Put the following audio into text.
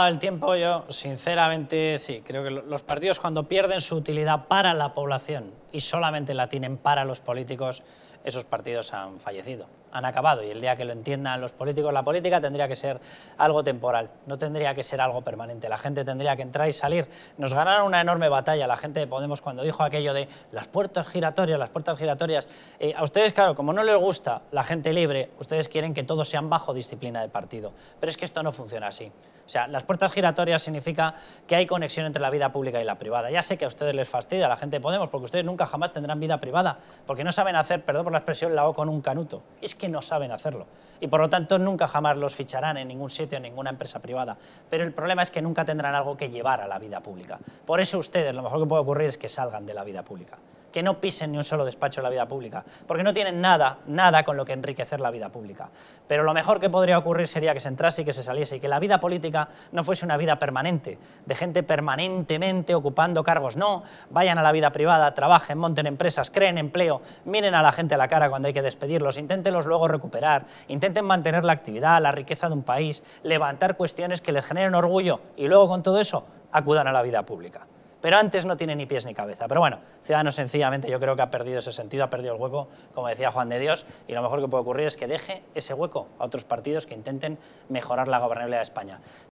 El tiempo, yo sinceramente sí, creo que los partidos cuando pierden su utilidad para la población y solamente la tienen para los políticos, esos partidos han fallecido, han acabado, y el día que lo entiendan los políticos, la política tendría que ser algo temporal, no tendría que ser algo permanente, la gente tendría que entrar y salir. Nos ganaron una enorme batalla la gente de Podemos cuando dijo aquello de las puertas giratorias, a ustedes claro, como no les gusta la gente libre, ustedes quieren que todos sean bajo disciplina de partido, pero es que esto no funciona así, o sea, las puertas giratorias significa que hay conexión entre la vida pública y la privada. Ya sé que a ustedes les fastidia la gente de Podemos, porque ustedes nunca jamás tendrán vida privada, porque no saben hacer, perdón por la expresión, la O con un canuto. Es que no saben hacerlo. Y por lo tanto nunca jamás los ficharán en ningún sitio, en ninguna empresa privada. Pero el problema es que nunca tendrán algo que llevar a la vida pública. Por eso ustedes, lo mejor que puede ocurrir es que salgan de la vida pública, que no pisen ni un solo despacho en la vida pública, porque no tienen nada, nada con lo que enriquecer la vida pública. Pero lo mejor que podría ocurrir sería que se entrase y que se saliese, y que la vida política no fuese una vida permanente, de gente permanentemente ocupando cargos. No, vayan a la vida privada, trabajen, monten empresas, creen empleo, miren a la gente a la cara cuando hay que despedirlos, inténtenlos luego recuperar, intenten mantener la actividad, la riqueza de un país, levantar cuestiones que les generen orgullo, y luego con todo eso acudan a la vida pública. Pero antes no tiene ni pies ni cabeza. Pero bueno, Ciudadanos sencillamente yo creo que ha perdido ese sentido, ha perdido el hueco, como decía Juan de Dios, y lo mejor que puede ocurrir es que deje ese hueco a otros partidos que intenten mejorar la gobernabilidad de España.